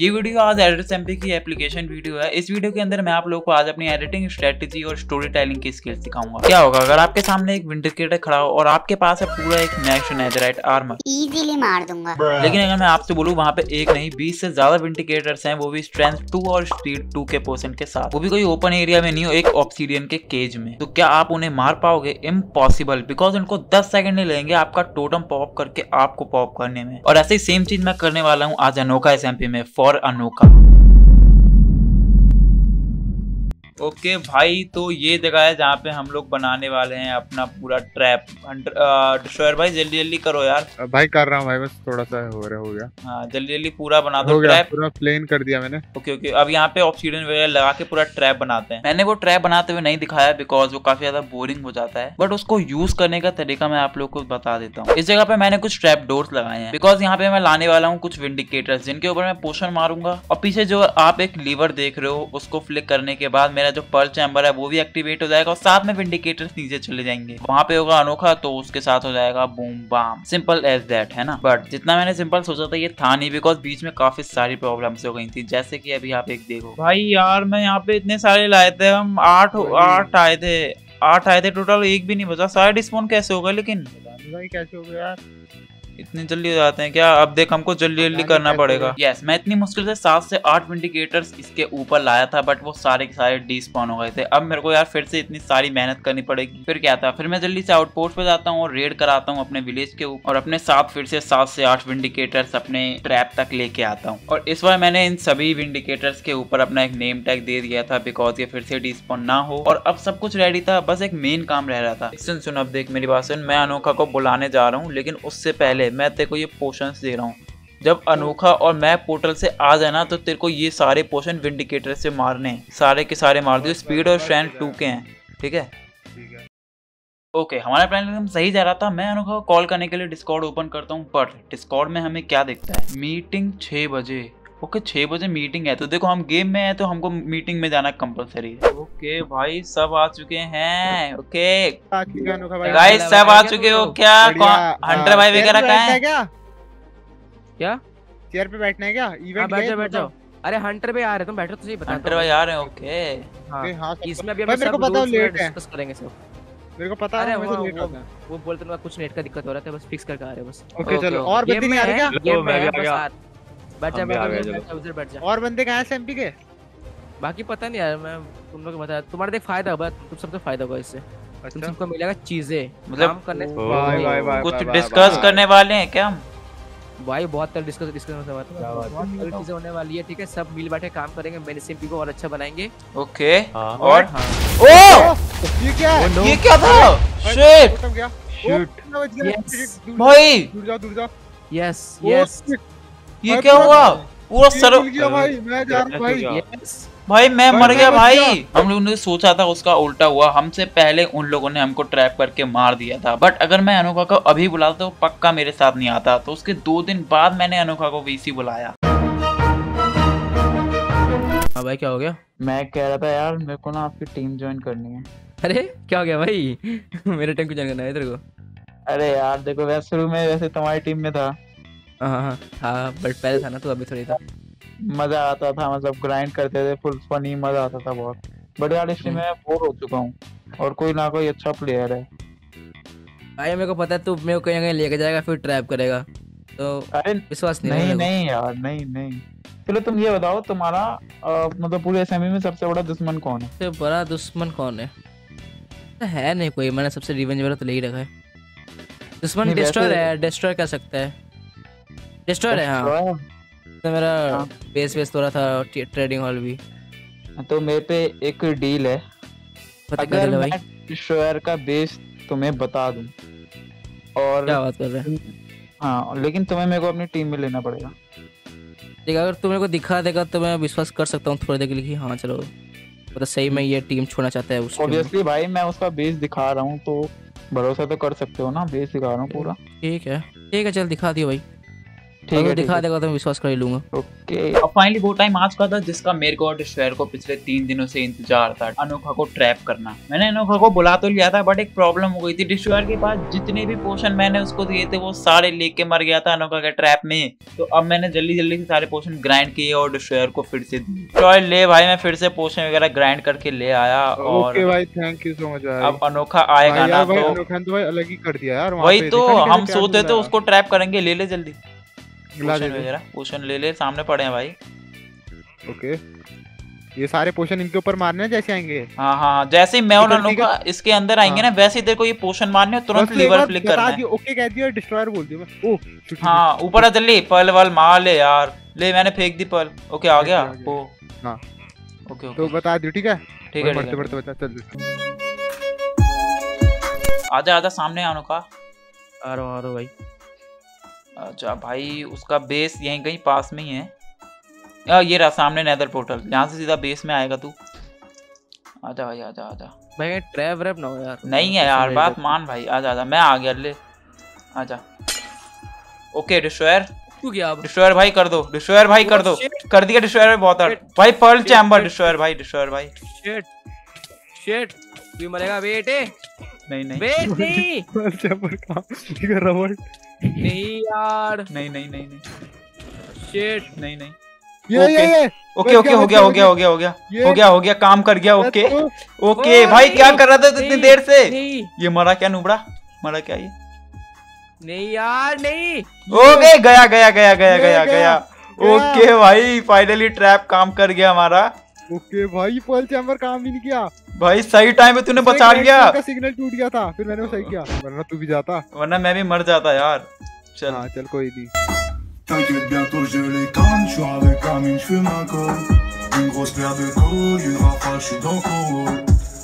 ये वीडियो आज error SMP की एप्लीकेशन वीडियो है। इस वीडियो के अंदर मैं आप लोगों को आज अपनी एडिटिंग स्ट्रेटजी और स्टोरी टेलिंग की स्किल सिखाऊंगा। क्या होगा अगर आपके सामने एक विंटर क्रिएटर खड़ा हो और आपके पास है पूरा एक मैक्स नेदरराइट आर्मर, इजीली मार दूंगा। लेकिन अगर मैं आपसे बोलूं वहाँ पे एक नहीं 20 से ज्यादा विंटर क्रिएटर्स हैं, वो भी स्ट्रेंथ 2 और स्पीड 2 के पोर्शन के साथ, वो भी कोई ओपन एरिया में नहीं हो, एक ऑब्सीडियन के केज में। तो क्या आप उन्हें मार पाओगे? इम्पॉसिबल, बिकॉज उनको 10 सेकंड नहीं लगेंगे आपका टोटम पॉप करके आपको पॉप करने में। और ऐसे ही सेम चीज मैं करने वाला हूँ आज अनोखा SMP में और अनोखा। ओके भाई, तो ये जगह है जहाँ पे हम लोग बनाने वाले हैं अपना पूरा ट्रैप। डिस्ट्रॉयर भाई जल्दी जल्दी करो यार। भाई कर रहा हूँ भाई, बस थोड़ा सा हो गया। हाँ जल्दी जल्दी पूरा बना दो ट्रैप। पूरा प्लेन कर दिया मैंने। ओके अब यहाँ पे ऑब्सीडियन वगैरह लगा के पूरा ट्रैप बनाते हैं। मैंने वो ट्रैप बनाते हुए नहीं दिखाया बिकॉज वो काफी ज्यादा बोरिंग हो जाता है, बट उसको यूज करने का तरीका मैं आप लोग को बता देता हूँ। इस जगह पे मैंने कुछ ट्रैप डोर्स लगाए हैं बिकॉज यहाँ पे मैं लाने वाला हूँ कुछ विंडिकेटर्स जिनके ऊपर मैं पोशन मारूंगा, और पीछे जो आप एक लीवर देख रहे हो उसको फ्लिक करने के बाद मेरा जो पर्ल चैम्बर है वो भी एक्टिवेट हो जाएगा और साथ में विंडिकेटर्स नीचे चले जाएंगे। वहाँ पे होगा अनोखा, तो उसके साथ हो जाएगा boom bam, simple as that, है ना। बट जितना मैंने सिंपल सोचा था ये था नहीं, बिकॉज बीच में काफी सारी प्रॉब्लम्स हो गई थी, जैसे कि अभी आप एक देखो। भाई यार मैं यहाँ पे इतने सारे लाए थे, हम आठ आए थे टोटल, एक भी नहीं बचा। सारे डिस्पोन कैसे हो गए? लेकिन कैसे हो गया इतने जल्दी हो जाते हैं क्या? अब देख हमको जल्दी जल्दी करना पड़ेगा। यस, मैं इतनी मुश्किल से 7 से 8 विंडिकेटर्स इसके ऊपर लाया था, बट वो सारे के सारे डिस्पॉन हो गए थे। अब मेरे को यार फिर से इतनी सारी मेहनत करनी पड़ेगी। फिर क्या था, फिर मैं जल्दी से आउटपोस्ट पे जाता हूँ और रेड कराता हूँ अपने विलेज के ऊपर और अपने साथ फिर से 7 से 8 विंडिकेटर्स अपने ट्रैप तक लेके आता हूँ। और इस बार मैंने इन सभी विंडिकेटर्स के ऊपर अपना एक नेम टैग दे दिया था बिकॉज ये फिर से डिस्पॉन ना हो। और अब सब कुछ रेडी था, बस एक मेन काम रह रहा था। सुन अब देख मेरी बात सुन, मैं अनोखा को बुलाने जा रहा हूँ, लेकिन उससे पहले मैं तेरे को ये पोशंस दे रहा हूँ। जब अनोखा और मैं पोर्टल से आ जाना तो तेरे को ये सारे पोशन विंडिकेटर से मारने, सारे के सारे मार दियो। स्पीड और स्ट्रेंथ 2 के हैं, ठीक है? ओके हमारा प्लान एकदम सही जा रहा था। मैं अनोखा को कॉल करने के लिए डिस्कॉर्ड ओपन करता हूँ, पर डिस्कॉर्ड में हमें क्या दिखता है? मीटिंग 6 बजे। ओके 6 बजे मीटिंग है, तो देखो हम गेम में हैं तो हमको मीटिंग में जाना कंपलसरी है। ओके भाई सब आ चुके हैं। ओके गाइस सब आ चुके हो क्या? हंटर भाई वगैरह कहाँ हैं? क्या चेयर पे बैठना है क्या? इवेंट बैठ जाओ। अरे हंटर भाई आ रहे, तुम बैठो, तुझे बता हंटर भाई आ रहे हैं। ओके इसमें अभी मेरे को पता लेट है, डिस्कस करेंगे सब, मेरे को पता है। वो बोलते ना कुछ नेट का दिक्कत हो रहा था, बस फिक्स करके आ रहे बस। ओके चलो, और बंदे नहीं आ रहे क्या? बैठ जा। और बंदे कहाँ हैं SMP के? बाकी पता नहीं यार, मैं तुम लोग को बता। तुम्हारा देख फायदा होगा, तुम सबको फायदा होगा इससे। अच्छा? तुम सबको मिलेगा चीजें, मतलब करने कुछ डिस्कस करने वाले हैं क्या हम? भाई बहुत डिस्कस बहुत चीजें होने वाली है, ठीक है? सब मिल बैठे काम करेंगे, मेरे SMP को और अच्छा बनाएंगे। ओके और ये क्या था भाई? यस ये क्या हुआ? पूरा सर भाई, मैं जा रहा हूं भाई। भाई मैं मर गया भाई। हम लोगों ने सोचा था उसका उल्टा हुआ, हमसे पहले उन लोगों ने हमको ट्रैप करके मार दिया था। बट अगर मैं अनोखा को अभी बुलाता तो पक्का मेरे साथ नहीं आता। तो उसके 2 दिन बाद मैंने अनोखा को VC बुलाया। हाँ भाई क्या हो गया? मैं कह रहा था यार मेरे को ना आपकी टीम ज्वाइन करनी है। अरे क्या हो गया भाई? मेरे टीम को ज्वाइन करना है तेरे को? अरे यार देखो वैसे शुरू में वैसे तुम्हारी टीम में था। हाँ बट पहले था ना, तो अभी थोड़ी था। मजा आता था, मतलब ग्राइंड करते थे, फुल फनी मजा आता था बहुत। बट यार इसलिए मैं बोर हो चुका हूँ और कोई ना कोई अच्छा प्लेयर है। भाई मेरे को पता है तू मेरे को कहीं लेके जाएगा फिर ट्रैप करेगा, तो अरे विश्वास नहीं यार नहीं। चलो तुम ये बताओ तुम्हारा मतलब पूरे SMP में सबसे बड़ा दुश्मन कौन है? सबसे बड़ा दुश्मन कौन है? नहीं कोई, मैंने सबसे रिवेंज वाला तो ले ही रखा है। दुश्मन डिस्ट्रॉयर है, डिस्ट्रॉयर कर सकता है। हाँ। तो मेरा बेस थोड़ा था, ट्रेडिंग हॉल भी। तो मेरे पे एक डील है, अगर मैं डिस्ट्रॉयर का बेस तुम्हें बता दूं और क्या बात कर रहे हैं? हाँ लेकिन तुम्हें मेरे को अपनी टीम में लेना पड़ेगा। ठीक है, अगर तुम मेरे को दिखा देगा तो मैं विश्वास कर सकता हूँ थोड़ी देर के लिए। हाँ चलो मतलब सही में ये टीम छोड़ना चाहता है उसको। ऑब्वियसली भाई मैं उसका बेस दिखा रहा हूँ तो भरोसा तो कर सकते हो ना, बेस दिखा रहा हूँ पूरा। ठीक है चल दिखा दियो भाई। ठीक है, दिखा देगा तो मैं विश्वास कर ही लूंगा। ओके, अब फाइनली वो टाइम आ चुका था जिसका मेरे को और श्वेर को पिछले 3 दिनों से इंतजार था, अनोखा को ट्रैप करना। मैंने अनोखा को बुला तो लिया था बट एक प्रॉब्लम हो गई थी। डिस्ट्रॉयर के पास जितने भी पोशन मैंने उसको दिए थे वो सारे लेके मर गया था अनोखा के ट्रैप में। तो अब मैंने जल्दी जल्दी से सारे पोशन ग्राइंड किए और डिस्ट्रॉयर को फिर से दी। डिस्ट्रॉयर ले भाई, मैं फिर से पोशन वगैरह ग्राइंड करके ले आया। और अब अनोखा आएगा ना, तो अलग ही कर दिया यार। वही तो हम सोचते थे उसको ट्रैप करेंगे। ले ले जल्दी पोशन ले ले, सामने पड़े हैं भाई। ओके, ये सारे पोशन इनके ऊपर मारने हैं जैसे आएंगे। हाँ हाँ, जैसे मैं और अनोखा इसके अंदर आएंगे ना वैसे ही तेरे को ये पोशन मारने और तुरंत लीवर फ्लिक करना है। ओके कह दिया, डिस्ट्रॉयर बोल दिया। ओह हाँ, ऊपर आ जल्दी, पर्ल वाल मार ले यार। ले मैंने फेंक दी पर्ल। ओके आ गया। हां ओके, तो बता दियो। ठीक है ठीक है, बढ़ते बढ़ते चल। आजा आजा, सामने अनोखा। आ रहा भाई। अच्छा भाई, उसका बेस यहीं कहीं पास में ही है। ये रहा सामने नेदर पोर्टल, यहाँ से सीधा बेस में आएगा तू। आजा भाई आजा आजा भाई, ट्रैप व्रैप ना हो यार। नहीं है यार, बात मान भाई। आजा आजा, मैं आ गया, ले आजा। ओके डिस्ट्रॉयर, डिस्ट्रॉयर भाई कर दो, डिस्ट्रॉयर भाई कर दो। कर दिया डिस्ट्रॉयर भाई, बहुत हर्ट भाई। पर्ल चैम्बर, डिस्ट्रॉयर भाई, डिस्ट्रॉयर भाई। शिट शिट, तू मरेगा बेटे। नहीं नहीं बेटे, नहीं यार, नहीं नहीं नहीं नहीं शिट, नहीं नहीं। ये ओके ओके, हो गया, काम कर गया। ओके ओके भाई, क्या कर रहा था इतनी देर से? ये मरा क्या नुबड़ा, मरा क्या ये? नहीं यार नहीं। ओके गया गया गया गया गया गया। ओके भाई, फाइनली ट्रैप काम कर गया हमारा। ओके भाई, पर्ल चैम्बर काम ही नहीं किया भाई। सही टाइम पे तूने बचा लिया। सिग्नल टूट गया था, फिर मैंने वो सही किया, वरना तू भी जाता, वरना मैं भी मर जाता यार। चल हाँ, चल कोई नहीं।